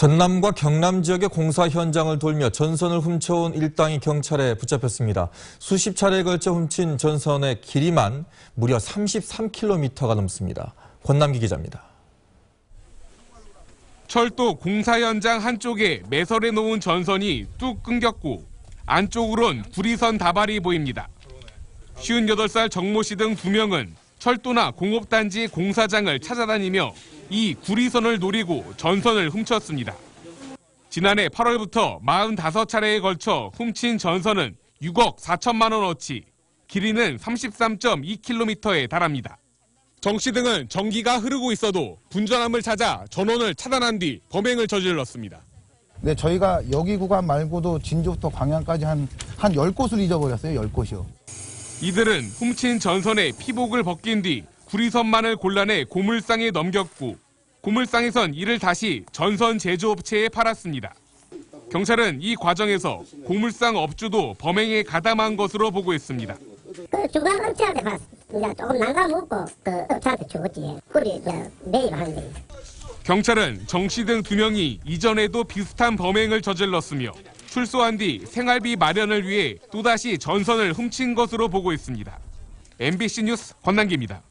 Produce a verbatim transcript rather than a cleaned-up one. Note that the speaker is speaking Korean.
전남과 경남 지역의 공사 현장을 돌며 전선을 훔쳐온 일당이 경찰에 붙잡혔습니다. 수십 차례에 걸쳐 훔친 전선의 길이만 무려 삼십삼 킬로미터가 넘습니다. 권남기 기자입니다. 철도 공사 현장 한쪽에 매설해 놓은 전선이 뚝 끊겼고 안쪽으론 구리선 다발이 보입니다. 쉰여덟 살 정모 씨 등 두 명은 철도나 공업단지 공사장을 찾아다니며 이 구리선을 노리고 전선을 훔쳤습니다. 지난해 팔월부터 사십오 차례에 걸쳐 훔친 전선은 육억 사천만 원어치, 길이는 삼십삼 점 이 킬로미터에 달합니다. 정 씨 등은 전기가 흐르고 있어도 분전함을 찾아 전원을 차단한 뒤 범행을 저질렀습니다. 네, 저희가 여기 구간 말고도 진주부터 광양까지 한, 한 열 곳을 잊어버렸어요, 열 곳이요. 이들은 훔친 전선에 피복을 벗긴 뒤 구리선만을 골라내 고물상에 넘겼고 고물상에선 이를 다시 전선 제조업체에 팔았습니다. 경찰은 이 과정에서 고물상 업주도 범행에 가담한 것으로 보고 있습니다. 그 주간 업체한테 갔습니다. 조금 난감 웃고 그 업체한테 주었지. 우리 매입하는데. 경찰은 정 씨 등 두 명이 이전에도 비슷한 범행을 저질렀으며 출소한 뒤 생활비 마련을 위해 또다시 전선을 훔친 것으로 보고 있습니다. 엠비씨 뉴스 권남기입니다.